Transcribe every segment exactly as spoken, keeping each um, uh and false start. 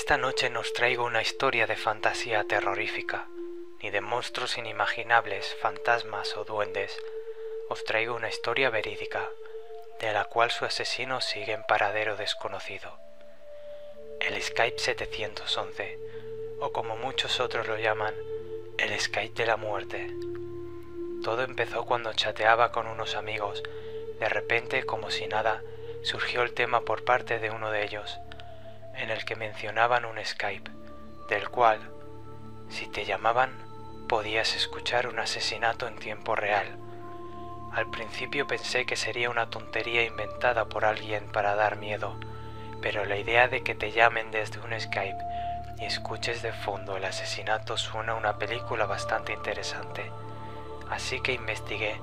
Esta noche nos traigo una historia de fantasía terrorífica, ni de monstruos inimaginables, fantasmas o duendes. Os traigo una historia verídica, de la cual su asesino sigue en paradero desconocido. El Skype setecientos once, o como muchos otros lo llaman, el Skype de la muerte. Todo empezó cuando chateaba con unos amigos. De repente, como si nada, surgió el tema por parte de uno de ellos, en el que mencionaban un Skype, del cual, si te llamaban, podías escuchar un asesinato en tiempo real. Al principio pensé que sería una tontería inventada por alguien para dar miedo, pero la idea de que te llamen desde un Skype y escuches de fondo el asesinato suena a una película bastante interesante. Así que investigué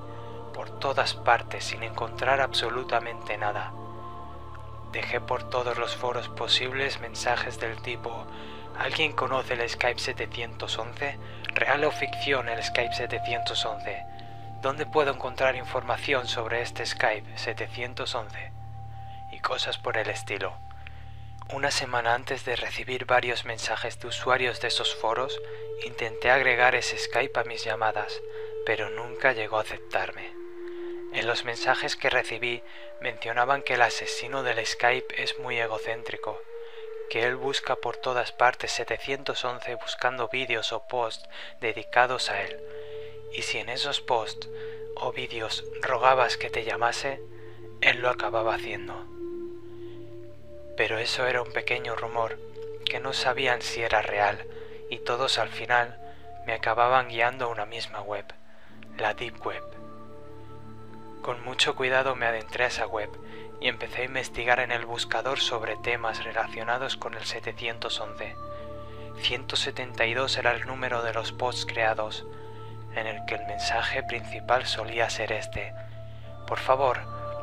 por todas partes sin encontrar absolutamente nada. Dejé por todos los foros posibles mensajes del tipo: ¿alguien conoce el Skype setecientos once? ¿Real o ficción el Skype setecientos once? ¿Dónde puedo encontrar información sobre este Skype setecientos once? Y cosas por el estilo. Una semana antes de recibir varios mensajes de usuarios de esos foros, intenté agregar ese Skype a mis llamadas, pero nunca llegó a aceptarme. En los mensajes que recibí mencionaban que el asesino del Skype es muy egocéntrico, que él busca por todas partes setecientos once buscando vídeos o posts dedicados a él, y si en esos posts o vídeos rogabas que te llamase, él lo acababa haciendo. Pero eso era un pequeño rumor que no sabían si era real, y todos al final me acababan guiando a una misma web, la Deep Web. Con mucho cuidado me adentré a esa web y empecé a investigar en el buscador sobre temas relacionados con el setecientos once. ciento setenta y dos era el número de los posts creados, en el que el mensaje principal solía ser este: por favor,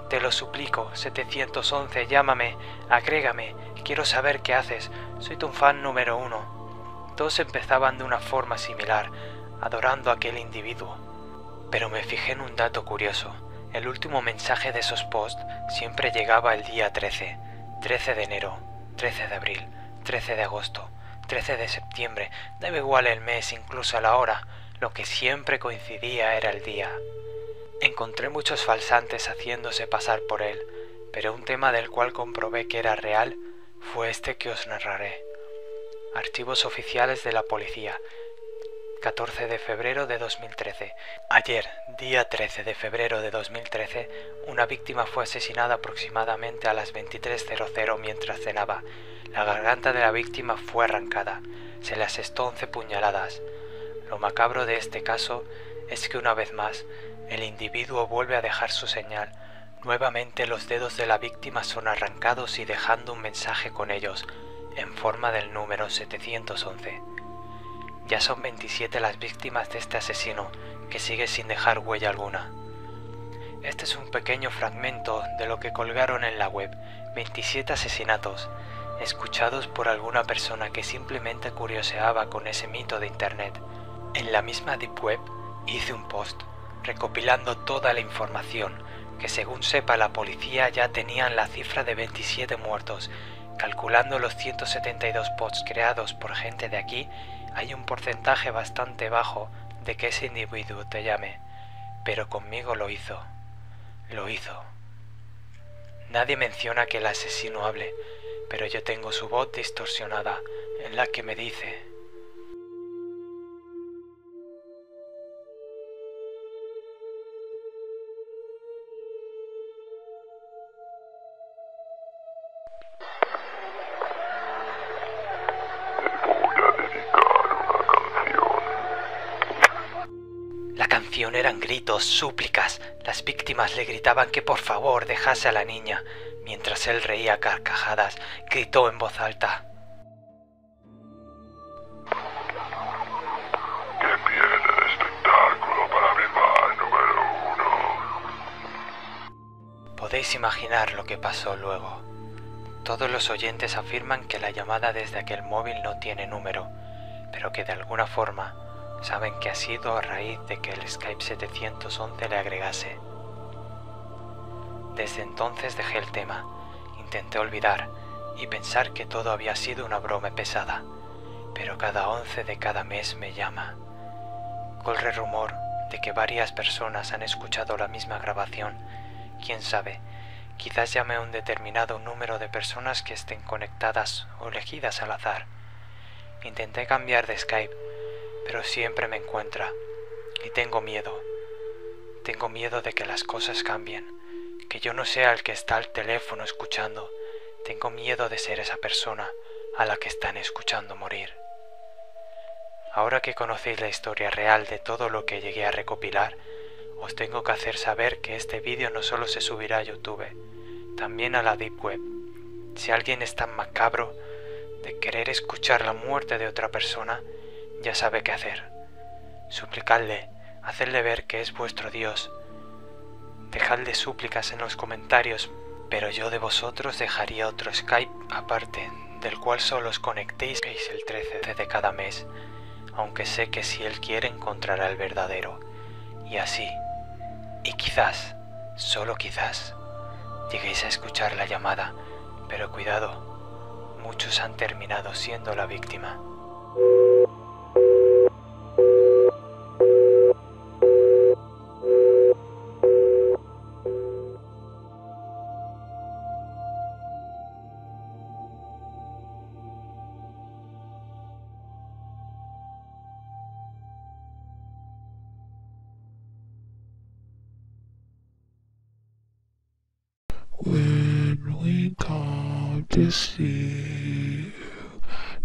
te lo suplico, setecientos once, llámame, agrégame, quiero saber qué haces, soy tu fan número uno. Todos empezaban de una forma similar, adorando a aquel individuo. Pero me fijé en un dato curioso: el último mensaje de esos posts siempre llegaba el día trece, trece de enero, trece de abril, trece de agosto, trece de septiembre, daba igual el mes, incluso la hora, lo que siempre coincidía era el día. Encontré muchos falsantes haciéndose pasar por él, pero un tema del cual comprobé que era real fue este que os narraré. Archivos oficiales de la policía, catorce de febrero de dos mil trece. Ayer, día trece de febrero de dos mil trece, una víctima fue asesinada aproximadamente a las veintitrés cero cero mientras cenaba. La garganta de la víctima fue arrancada. Se le asestó once puñaladas. Lo macabro de este caso es que una vez más, el individuo vuelve a dejar su señal. Nuevamente los dedos de la víctima son arrancados y dejando un mensaje con ellos, en forma del número setecientos once. Ya son veintisiete las víctimas de este asesino, que sigue sin dejar huella alguna. Este es un pequeño fragmento de lo que colgaron en la web: veintisiete asesinatos, escuchados por alguna persona que simplemente curioseaba con ese mito de internet. En la misma Deep Web hice un post, recopilando toda la información, que según sepa la policía ya tenían la cifra de veintisiete muertos. Calculando los ciento setenta y dos posts creados por gente de aquí, hay un porcentaje bastante bajo de que ese individuo te llame, pero conmigo lo hizo. Lo hizo. Nadie menciona que el asesino hable, pero yo tengo su voz distorsionada, en la que me dice: eran gritos, súplicas. Las víctimas le gritaban que por favor dejase a la niña, mientras él reía carcajadas. Gritó en voz alta: ¿qué viene de espectáculo para mi fan número uno? Podéis imaginar lo que pasó luego. Todos los oyentes afirman que la llamada desde aquel móvil no tiene número, pero que de alguna forma saben que ha sido a raíz de que el Skype setecientos once le agregase. Desde entonces dejé el tema, intenté olvidar, y pensar que todo había sido una broma pesada, pero cada once de cada mes me llama. Corre rumor de que varias personas han escuchado la misma grabación. Quién sabe, quizás llame a un determinado número de personas que estén conectadas o elegidas al azar. Intenté cambiar de Skype, pero siempre me encuentra, y tengo miedo. Tengo miedo de que las cosas cambien, que yo no sea el que está al teléfono escuchando. Tengo miedo de ser esa persona a la que están escuchando morir. Ahora que conocéis la historia real de todo lo que llegué a recopilar, os tengo que hacer saber que este vídeo no solo se subirá a YouTube, también a la Deep Web. Si alguien es tan macabro de querer escuchar la muerte de otra persona, ya sabe qué hacer. Suplicadle, hacedle ver que es vuestro Dios. Dejadle súplicas en los comentarios, pero yo de vosotros dejaría otro Skype aparte, del cual solo os conectéis el trece de cada mes, aunque sé que si él quiere encontrará el verdadero. Y así, y quizás, solo quizás, lleguéis a escuchar la llamada, pero cuidado, muchos han terminado siendo la víctima. When we come to see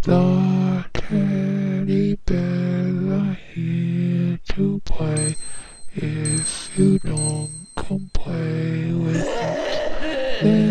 the teddy bears are here to play. If you don't come play with us,